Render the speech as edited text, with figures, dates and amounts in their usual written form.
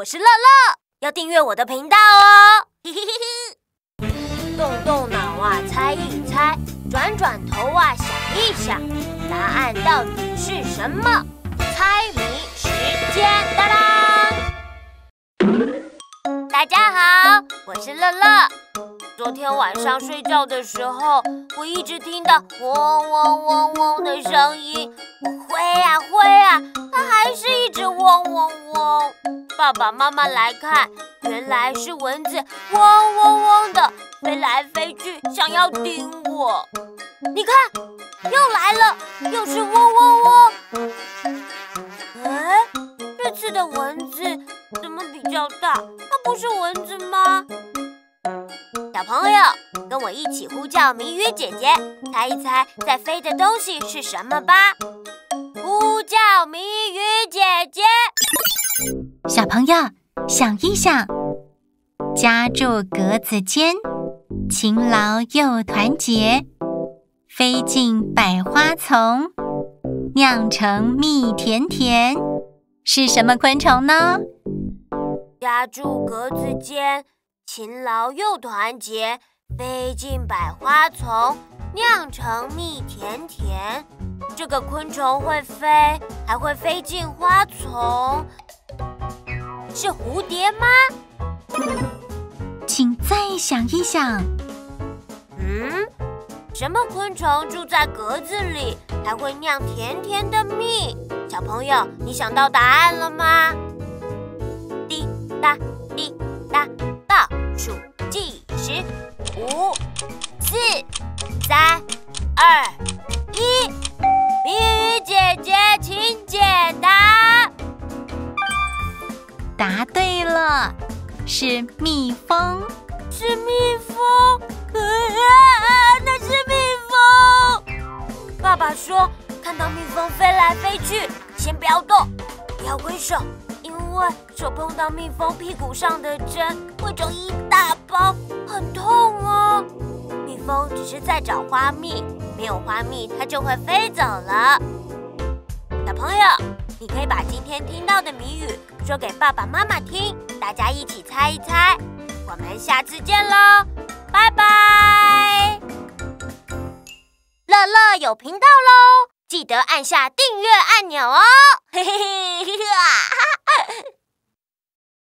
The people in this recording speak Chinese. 我是乐乐，要订阅我的频道哦。动动脑啊，猜一猜，转转头啊，想一想，答案到底是什么？猜谜时间，哒当！大家好，我是乐乐。昨天晚上睡觉的时候，我一直听到嗡嗡嗡嗡的声音，我挥啊挥啊，它还是一直嗡嗡嗡。爸爸妈妈来看，原来是蚊子嗡嗡嗡的飞来飞去，想要叮我。你看，又来了，又是嗡嗡嗡。 哎，这次的蚊子怎么比较大？它不是蚊子吗？小朋友，跟我一起呼叫谜语姐姐，猜一猜在飞的东西是什么吧！呼叫谜语姐姐。小朋友，想一想，家住格子间，勤劳又团结，飞进百花丛。 酿成蜜甜甜是什么昆虫呢？家住格子间，勤劳又团结，飞进百花丛，酿成蜜甜甜。这个昆虫会飞，还会飞进花丛，是蝴蝶吗？请再想一想。什么昆虫住在格子里？ 还会酿甜甜的蜜，小朋友，你想到答案了吗？滴答滴答，倒数计时，5、4、3、2、1，谜语姐姐，请解答。答对了，是蜜蜂，是蜜蜂，那是蜜蜂。 爸爸说：“看到蜜蜂飞来飞去，先不要动，不要挥手，因为手碰到蜜蜂屁股上的针会肿一大包，很痛哦。蜜蜂只是在找花蜜，没有花蜜它就会飞走了。”小朋友，你可以把今天听到的谜语说给爸爸妈妈听，大家一起猜一猜。我们下次见喽，拜拜。 乐乐有频道喽，记得按下订阅按钮哦！嘿嘿嘿，哈哈。